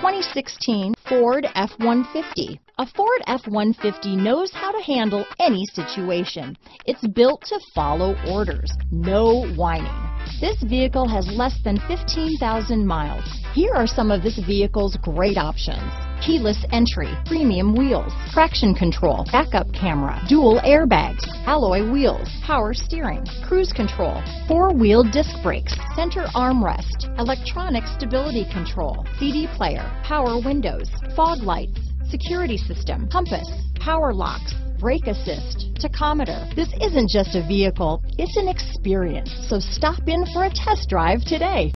2016 Ford F-150. A Ford F-150 knows how to handle any situation. It's built to follow orders, no whining. This vehicle has less than 15,000 miles. Here are some of this vehicle's great options: keyless entry, premium wheels, traction control, backup camera, dual airbags, alloy wheels, power steering, cruise control, four-wheel disc brakes, center armrest, electronic stability control, CD player, power windows, fog lights, security system, compass, power locks, brake assist, tachometer. This isn't just a vehicle, it's an experience. So stop in for a test drive today.